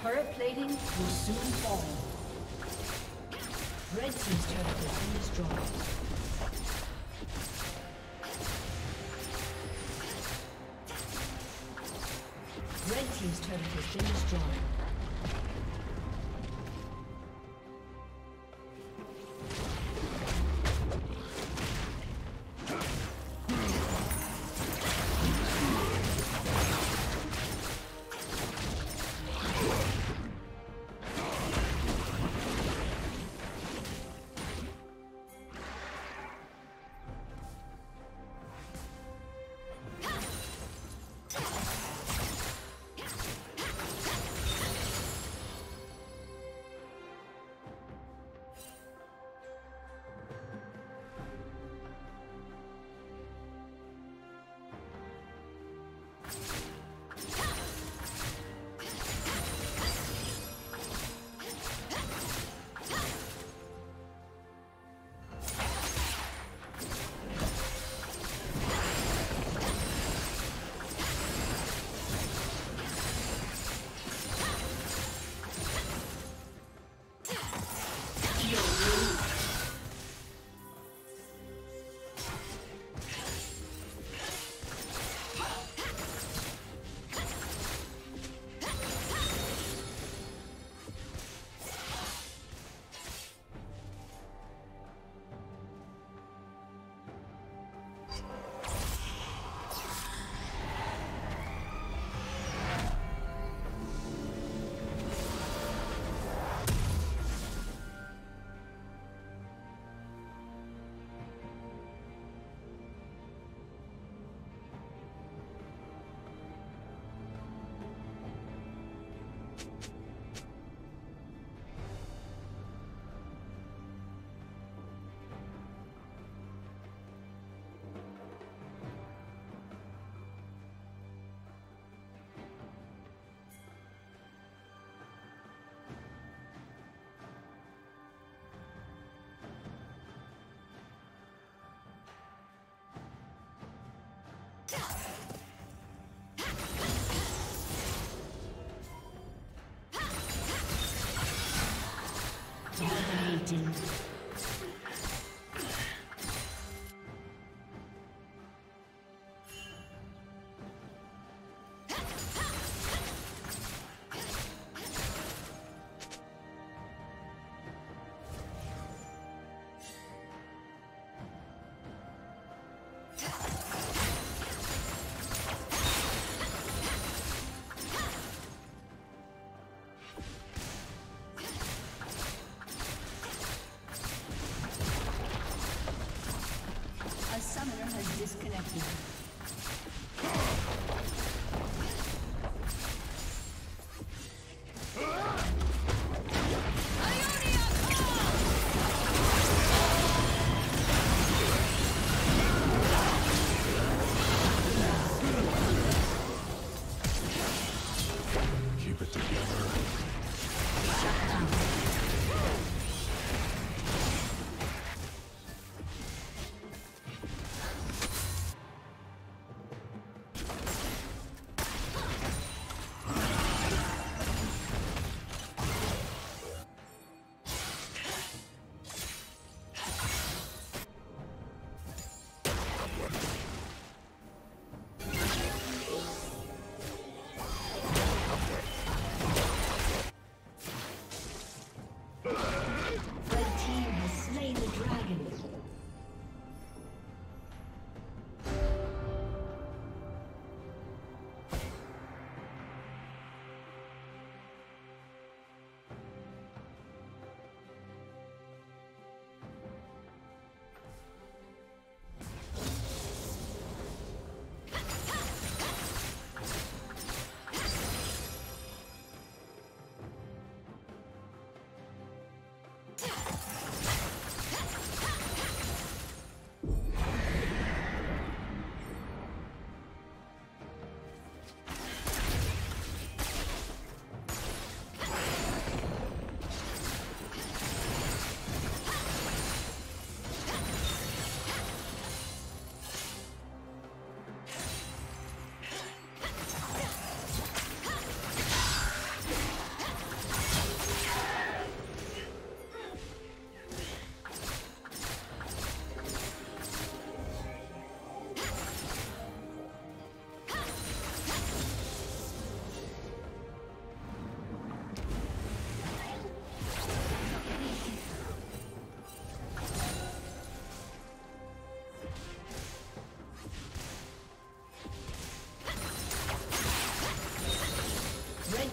Turret plating will soon fall. Red team's turret has been destroyed. Red team's turret has been destroyed. Dominating. Disconnected. Keep it together.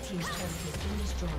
His turret has been destroyed.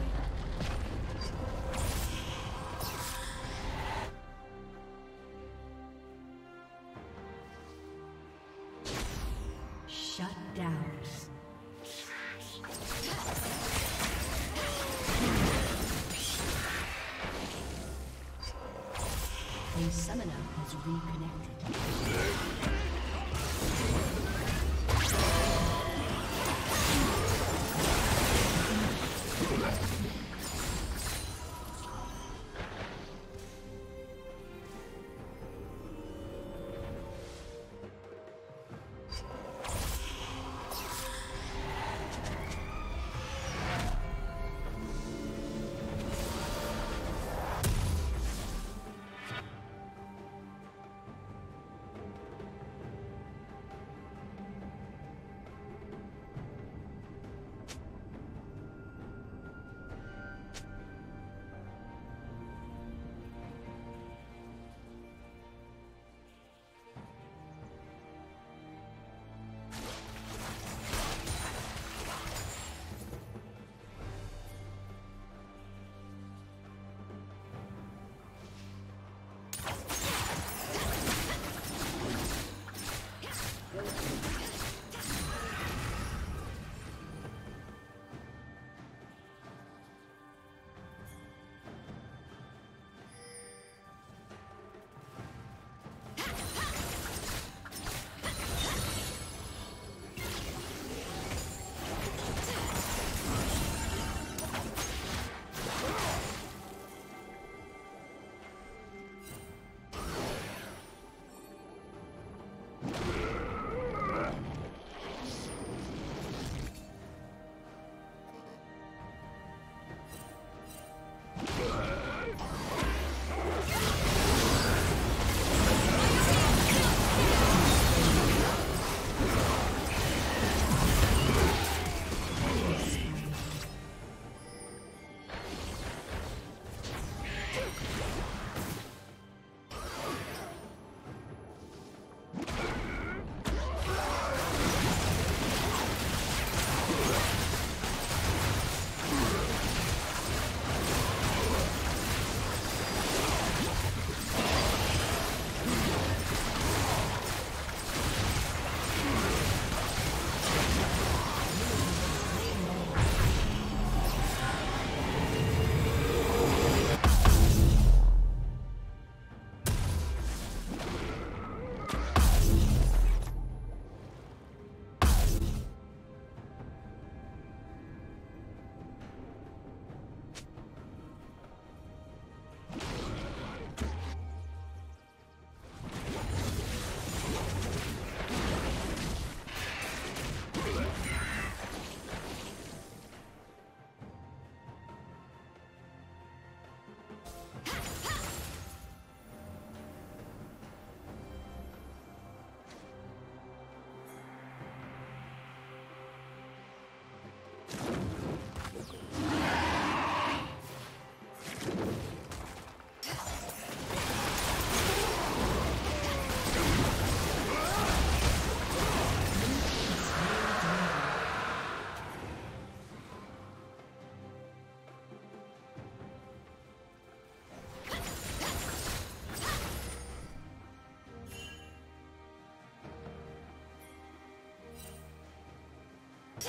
Blue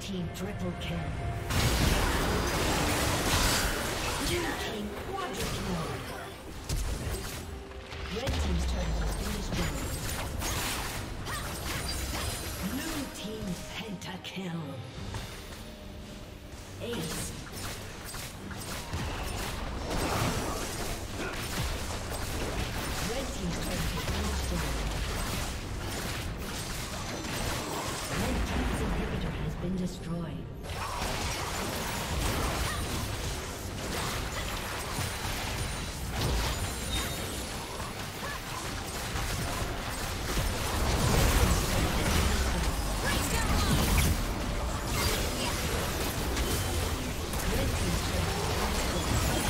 team triple kill. Blue team quadra kill. Red team's turret has been destroyed. Blue team pentakill. Ace. Destroyed.